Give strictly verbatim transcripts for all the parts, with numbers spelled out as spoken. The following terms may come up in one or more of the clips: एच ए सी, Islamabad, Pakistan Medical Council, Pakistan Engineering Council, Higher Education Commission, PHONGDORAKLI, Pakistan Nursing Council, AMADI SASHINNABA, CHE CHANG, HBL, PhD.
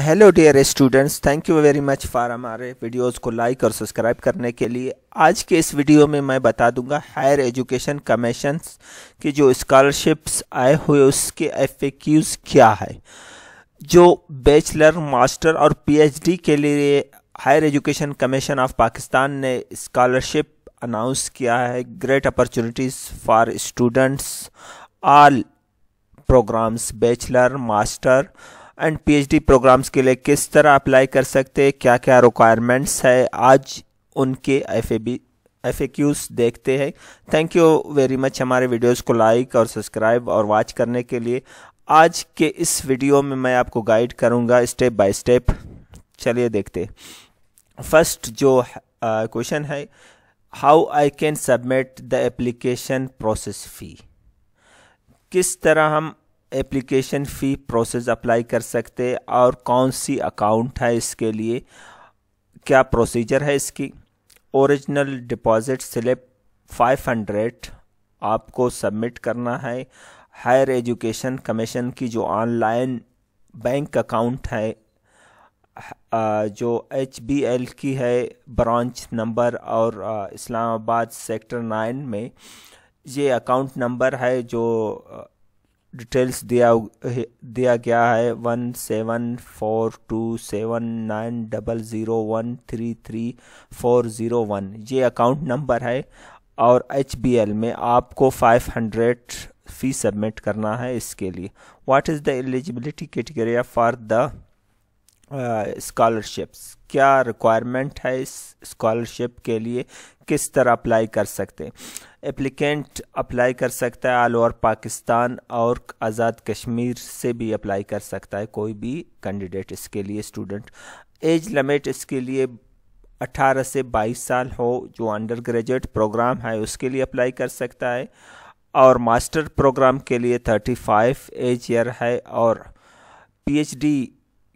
Hello dear students, thank you very much for हमारे videos को like और subscribe करने के लिए। आज के इस वीडियो में मैं बता दूंगा हायर एजुकेशन कमीशन की जो स्कॉलरशिप्स आए हुए उसके एफएक्यूज़ क्या है। जो बैचलर, मास्टर और पीएचडी के लिए higher education commission of Pakistan ने स्कॉलरशिप अनाउंस किया है। Great opportunities for students all programmes, bachelor, master and PhD programs के लिए किस तरह अप्लाई कर सकते हैं, क्या क्या रिक्वायरमेंट्स है, आज उनके एफएबी एफएक्यूज़ देखते हैं। थैंक यू वेरी मच हमारे वीडियोस को लाइक और सब्सक्राइब और वॉच करने के लिए। आज के इस वीडियो में मैं आपको गाइड करूंगा स्टेप बाय स्टेप। चलिए देखते। फर्स्ट जो क्वेश्चन है, how I can submit the application process fee. किस तरह हम एप्लीकेशन फ़ी प्रोसेस अप्लाई कर सकते हैं और कौन सी अकाउंट है, इसके लिए क्या प्रोसीजर है इसकी। ओरिजिनल डिपॉजिट स्लिप पाँच सौ आपको सबमिट करना है। हायर एजुकेशन कमीशन की जो ऑनलाइन बैंक अकाउंट है जो एच बी एल की है, ब्रांच नंबर और इस्लामाबाद सेक्टर नाइन में ये अकाउंट नंबर है जो डिटेल्स दिया दिया गया है one seven four two seven nine double zero one three three four zero one ये अकाउंट नंबर है। और एच बी एल में आपको फाइव हंड्रेड फ़ी सबमिट करना है। इसके लिए what is the eligibility criteria for the scholarships, क्या रिक्वायरमेंट है इस स्कॉलरशिप के लिए, किस तरह अप्लाई कर सकते हैं। एप्लीकेंट अप्लाई कर सकता है ऑल ओवर पाकिस्तान और आज़ाद कश्मीर से भी अप्लाई कर सकता है कोई भी कैंडिडेट इसके लिए, स्टूडेंट। एज लिमिट इसके लिए अठारह से बाईस साल हो। जो अंडर ग्रेजुएट प्रोग्राम है उसके लिए अप्लाई कर सकता है और मास्टर प्रोग्राम के लिए थर्टी फाइव एज ईयर है और पीएचडी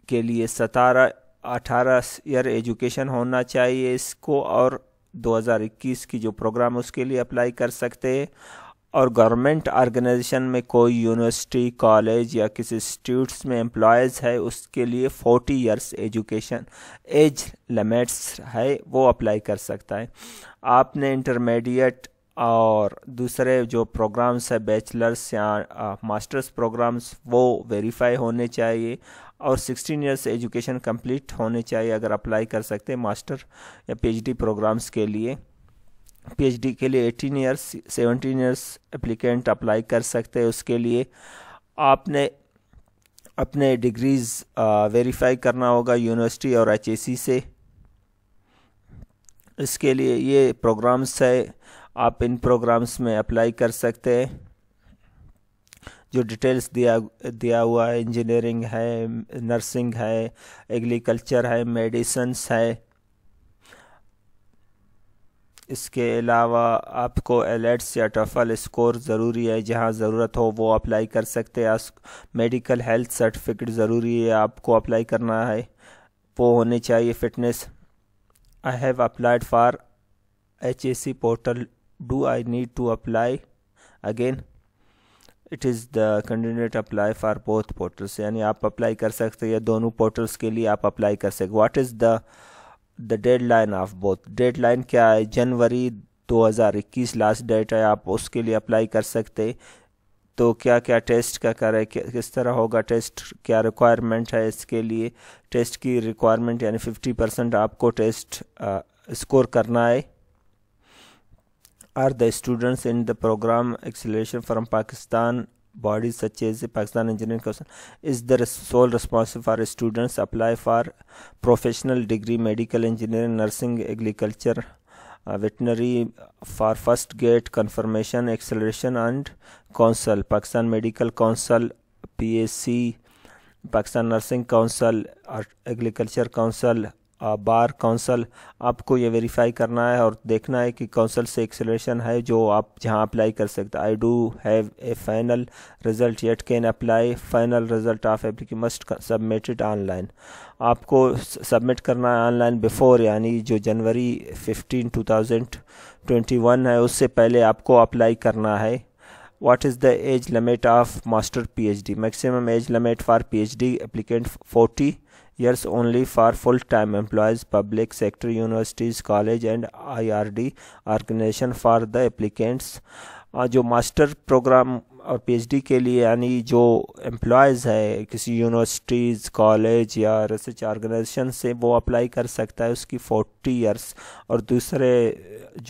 के लिए सतारह अठारह ईयर एजुकेशन होना चाहिए इसको। और दो हज़ार इक्कीस की जो प्रोग्राम उसके लिए अप्लाई कर सकते हैं। और गवर्नमेंट ऑर्गेनाइजेशन में कोई यूनिवर्सिटी, कॉलेज या किसी इंस्टीट्यूट्स में एम्प्लॉयज़ है उसके लिए चालीस इयर्स एजुकेशन एज लिमिट्स है, वो अप्लाई कर सकता है। आपने इंटरमीडिएट और दूसरे जो प्रोग्राम्स है बैचलर्स या मास्टर्स प्रोग्राम्स वो वेरीफाई होने चाहिए और सोलह इयर्स एजुकेशन कंप्लीट होने चाहिए अगर अप्लाई कर सकते हैं मास्टर या पीएचडी प्रोग्राम्स के लिए। पीएचडी के लिए अठारह इयर्स सत्रह इयर्स एप्लीकेंट अप्लाई कर सकते हैं उसके लिए। आपने अपने डिग्रीज़ वेरीफाई करना होगा यूनिवर्सिटी और एचएसी से इसके लिए। ये प्रोग्राम्स है, आप इन प्रोग्राम्स में अप्लाई कर सकते हैं। जो डिटेल्स दिया दिया हुआ है, इंजीनियरिंग है, नर्सिंग है, एग्रीकल्चर है, मेडिसन्स है। इसके अलावा आपको एलेट्स या टफल स्कोर ज़रूरी है, जहां ज़रूरत हो वो अप्लाई कर सकते हैं। मेडिकल हेल्थ सर्टिफिकेट ज़रूरी है, आपको अप्लाई करना है वो होने चाहिए। Fitness, I have applied for एच ए सी portal, do I need to apply again, it is the candidate apply for both portals, यानी आप अप्लाई कर सकते हैं या दोनों पोर्टल्स के लिए आप अप्लाई कर सकते। What is the the deadline of both, deadline क्या है, जनवरी दो हज़ार इक्कीस लास्ट डेट है, आप उसके लिए अप्लाई कर सकते। तो क्या क्या टेस्ट का करें, किस तरह होगा टेस्ट, क्या रिक्वायरमेंट है इसके लिए। टेस्ट की रिक्वायरमेंट यानी फिफ्टी परसेंट आपको टेस्ट स्कोर करना है। Are the students in the program acceleration from Pakistan bodies such as the Pakistan Engineering Council is the sole responsible for students apply for professional degree medical engineering nursing agriculture uh, veterinary for first gate confirmation acceleration and council Pakistan Medical Council P A C Pakistan Nursing Council uh, Agriculture Council bar council. आपको ये verify करना है और देखना है कि council से acceleration है जो आप जहां अप्लाई कर सकते। I do have a final result yet can apply, final result of application must submitted online, आपको सबमिट करना है ऑनलाइन बिफोर, यानी जो January fifteen two thousand twenty one है उससे पहले आपको अप्लाई करना है। What is the age limit of master P H D? Maximum age limit for P H D applicant forty years only for full-time employees, public sector, universities, college and I R D organization for the applicants. जो master programme और PhD के लिए यानी जो employees है किसी universities, college या research organisation से, वो अप्लाई कर सकता है उसकी फोर्टी इयर्स, और दूसरे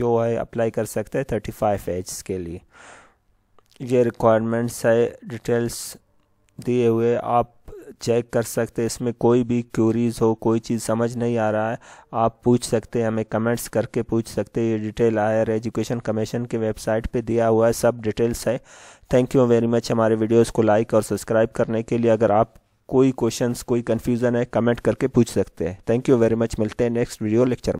जो है अप्लाई कर सकते हैं थर्टी फाइव एज के लिए। ये रिक्वायरमेंट्स है, डिटेल्स दिए हुए, आप चेक कर सकते हैं। इसमें कोई भी क्यूरीज हो, कोई चीज़ समझ नहीं आ रहा है, आप पूछ सकते हैं, हमें कमेंट्स करके पूछ सकते हैं। ये डिटेल हायर एजुकेशन कमीशन के वेबसाइट पे दिया हुआ है, सब डिटेल्स है। थैंक यू वेरी मच हमारे वीडियोस को लाइक और सब्सक्राइब करने के लिए। अगर आप कोई क्वेश्चंस, कोई कन्फ्यूज़न है, कमेंट करके पूछ सकते हैं। थैंक यू वेरी मच, मिलते हैं नेक्स्ट वीडियो लेक्चर में।